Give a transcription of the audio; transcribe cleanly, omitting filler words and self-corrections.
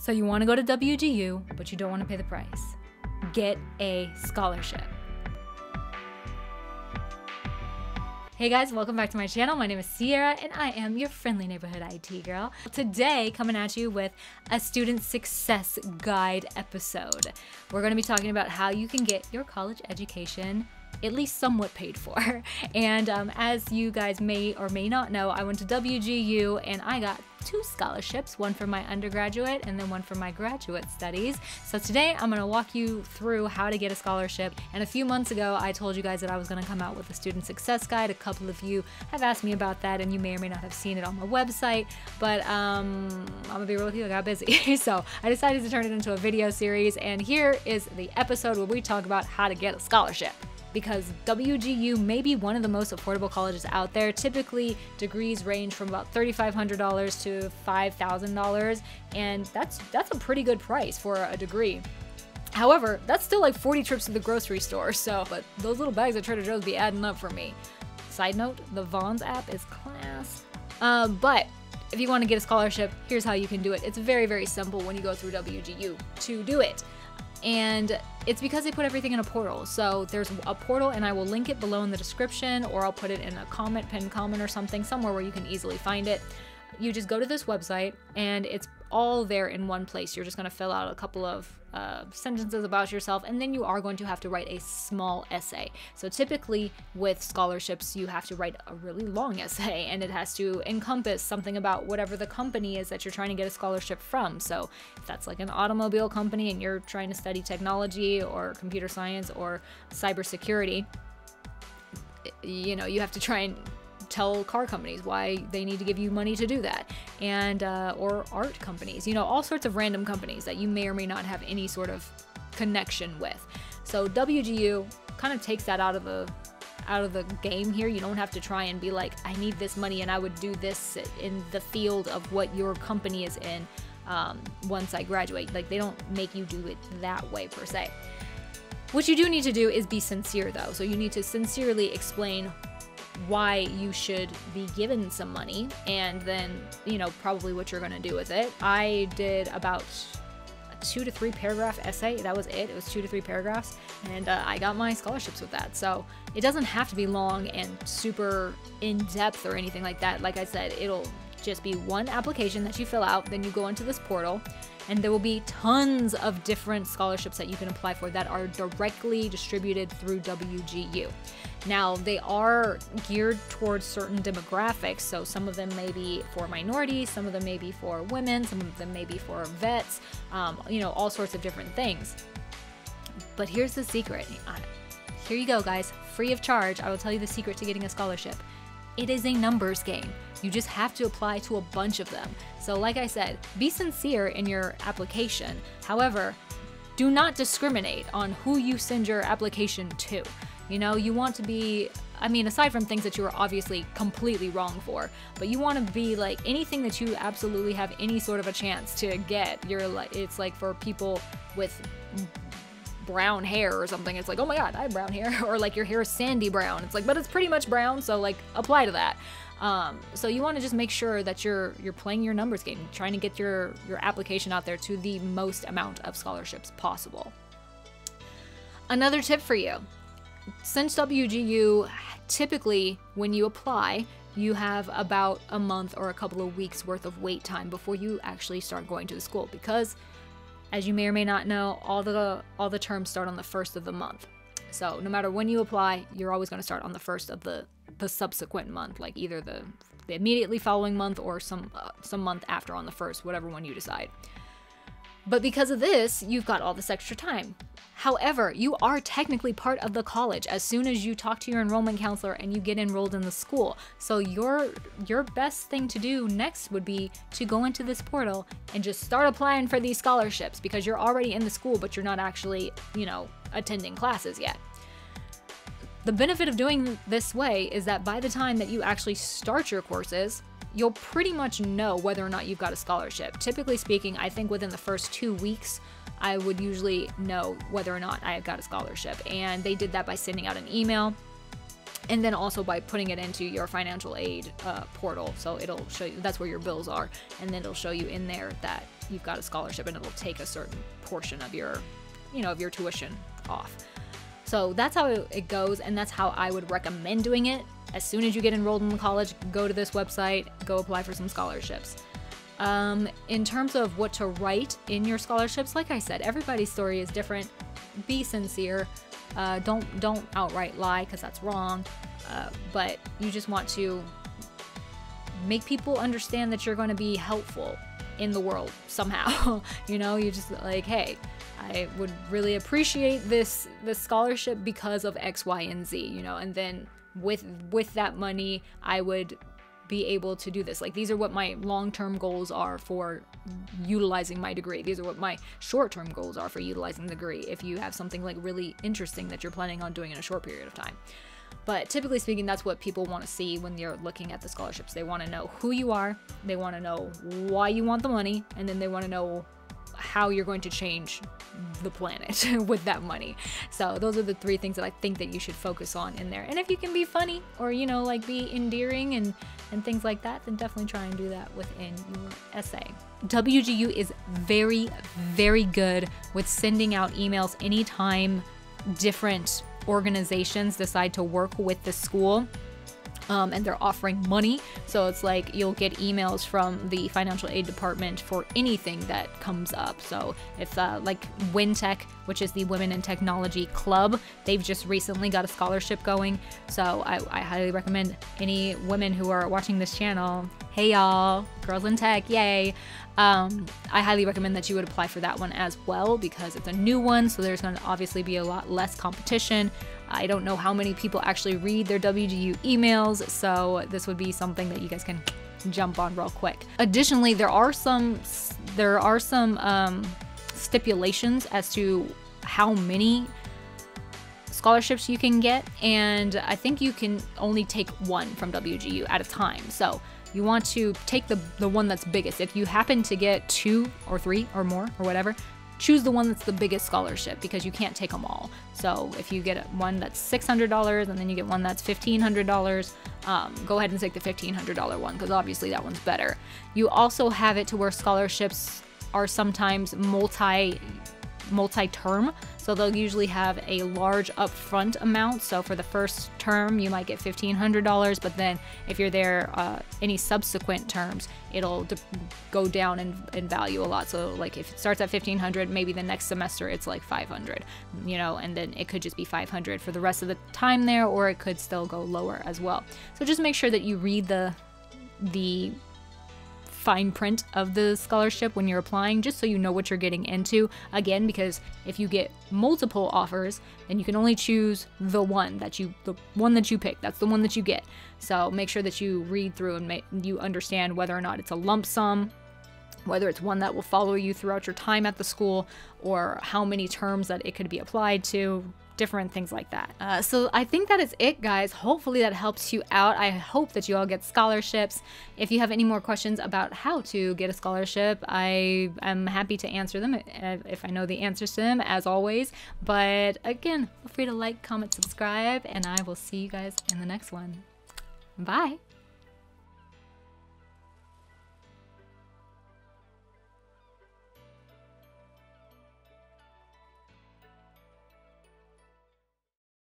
So you want to go to WGU, but you don't want to pay the price. Get a scholarship. Hey guys, welcome back to my channel. My name is Sierra and I am your friendly neighborhood IT girl. Today, coming at you with a student success guide episode. We're going to be talking about how you can get your college education at least somewhat paid for. And as you guys may or may not know, I went to WGU and I got two scholarships, one for my undergraduate and then one for my graduate studies. So today I'm gonna walk you through how to get a scholarship. And a few months ago, I told you guys that I was gonna come out with a student success guide. A couple of you have asked me about that and you may or may not have seen it on my website, but I'm gonna be real with you, I got busy. So I decided to turn it into a video series. And here is the episode where we talk about how to get a scholarship. Because WGU may be one of the most affordable colleges out there. Typically, degrees range from about $3,500 to $5,000, and that's a pretty good price for a degree. However, that's still like 40 trips to the grocery store, so, but those little bags at Trader Joe's be adding up for me. Side note, the Vons app is class. But if you want to get a scholarship, here's how you can do it. It's very, very simple when you go through WGU to do it. And it's because they put everything in a portal. So there's a portal and I will link it below in the description, or I'll put it in a comment, pinned comment or something, somewhere where you can easily find it. You just go to this website and it's all there in one place. You're just going to fill out a couple of sentences about yourself, and then you are going to have to write a small essay. So typically with scholarships, you have to write a really long essay and it has to encompass something about whatever the company is that you're trying to get a scholarship from. So if that's like an automobile company and you're trying to study technology or computer science or cybersecurity, you know, you have to try and tell car companies why they need to give you money to do that, and or art companies, you know, all sorts of random companies that you may or may not have any sort of connection with. So WGU kind of takes that out of the game here. You don't have to try and be like, I need this money and I would do this in the field of what your company is in once I graduate. Like, they don't make you do it that way per se. What you do need to do is be sincere though. So you need to sincerely explain why you should be given some money, and then, you know, probably what you're gonna do with it. I did about a 2 to 3 paragraph essay. That was it. It was 2 to 3 paragraphs, and I got my scholarships with that. So it doesn't have to be long and super in depth or anything like that. Like I said, it'll just be one application that you fill out, then you go into this portal, and there will be tons of different scholarships that you can apply for that are directly distributed through WGU. Now, they are geared towards certain demographics, so some of them may be for minorities, some of them may be for women, some of them may be for vets, you know, all sorts of different things. But here's the secret. Here you go, guys. Free of charge, I will tell you the secret to getting a scholarship. It is a numbers game. You just have to apply to a bunch of them. So like I said, be sincere in your application. However, do not discriminate on who you send your application to. You know, you want to be, I mean, aside from things that you are obviously completely wrong for, but you want to be like anything that you absolutely have any sort of a chance to get. You're like, it's like for people with brown hair or something, it's like, oh my god, I have brown hair, or like your hair is sandy brown, it's like, but it's pretty much brown, so like apply to that. So you want to just make sure that you're playing your numbers game, trying to get your application out there to the most amount of scholarships possible. Another tip for you, since WGU typically when you apply, you have about a month or a couple of weeks worth of wait time before you actually start going to the school, because as you may or may not know, all the terms start on the first of the month. So no matter when you apply, you're always going to start on the first of the subsequent month, like either the immediately following month or some month after on the first, whatever one you decide. But because of this, you've got all this extra time. However, you are technically part of the college as soon as you talk to your enrollment counselor and you get enrolled in the school. So your best thing to do next would be to go into this portal and just start applying for these scholarships, because you're already in the school, but you're not actually, you know, attending classes yet. The benefit of doing this way is that by the time that you actually start your courses, you'll pretty much know whether or not you've got a scholarship. Typically speaking, I think within the first 2 weeks, I would usually know whether or not I have got a scholarship. And they did that by sending out an email, and then also by putting it into your financial aid portal. So it'll show you, that's where your bills are, and then it'll show you in there that you've got a scholarship and it'll take a certain portion of your, you know, of your tuition off. So that's how it goes, and that's how I would recommend doing it. As soon as you get enrolled in college, go to this website, go apply for some scholarships. In terms of what to write in your scholarships, like I said, everybody's story is different. Be sincere. Don't outright lie, because that's wrong. But you just want to make people understand that you're going to be helpful in the world somehow. You know, you just like, hey, I would really appreciate this scholarship because of X, Y, and Z, you know, and then with that money, I would be able to do this. Like, these are what my long-term goals are for utilizing my degree. These are what my short-term goals are for utilizing the degree, if you have something like really interesting that you're planning on doing in a short period of time. But typically speaking, that's what people want to see when they're looking at the scholarships. They want to know who you are, they want to know why you want the money, and then they want to know how you're going to change the planet with that money. So those are the three things that I think that you should focus on in there. And if you can be funny, or, you know, like be endearing and things like that, then definitely try and do that within your essay. WGU is very, very good with sending out emails anytime different organizations decide to work with the school. And they're offering money, so it's like you'll get emails from the financial aid department for anything that comes up. So if like WinTech, which is the Women in Technology Club, they've just recently got a scholarship going, so I highly recommend any women who are watching this channel, hey y'all, girls in tech, yay, I highly recommend that you would apply for that one as well, because it's a new one, so there's going to obviously be a lot less competition. I don't know how many people actually read their WGU emails, so this would be something that you guys can jump on real quick. Additionally, there are some stipulations as to how many scholarships you can get, and I think you can only take one from WGU at a time. So you want to take the one that's biggest. If you happen to get 2 or 3 or more or whatever, choose the one that's the biggest scholarship, because you can't take them all. So if you get one that's $600 and then you get one that's $1,500, go ahead and take the $1,500 one, because obviously that one's better. You also have it to where scholarships are sometimes multi-term, so they'll usually have a large upfront amount. So for the first term, you might get $1,500, but then if you're there any subsequent terms, it'll go down in value a lot. So like if it starts at $1,500, maybe the next semester it's like $500, you know, and then it could just be $500 for the rest of the time there, or it could still go lower as well. So just make sure that you read the fine print of the scholarship when you're applying, just so you know what you're getting into. Again, because if you get multiple offers, then you can only choose the one that you pick. That's the one that you get. So make sure that you read through and you understand whether or not it's a lump sum, whether it's one that will follow you throughout your time at the school, or how many terms that it could be applied to, different things like that. So I think that is it, guys. Hopefully that helps you out. I hope that you all get scholarships. If you have any more questions about how to get a scholarship, I am happy to answer them if I know the answers to them, as always. But again, feel free to like, comment, subscribe, and I will see you guys in the next one. Bye.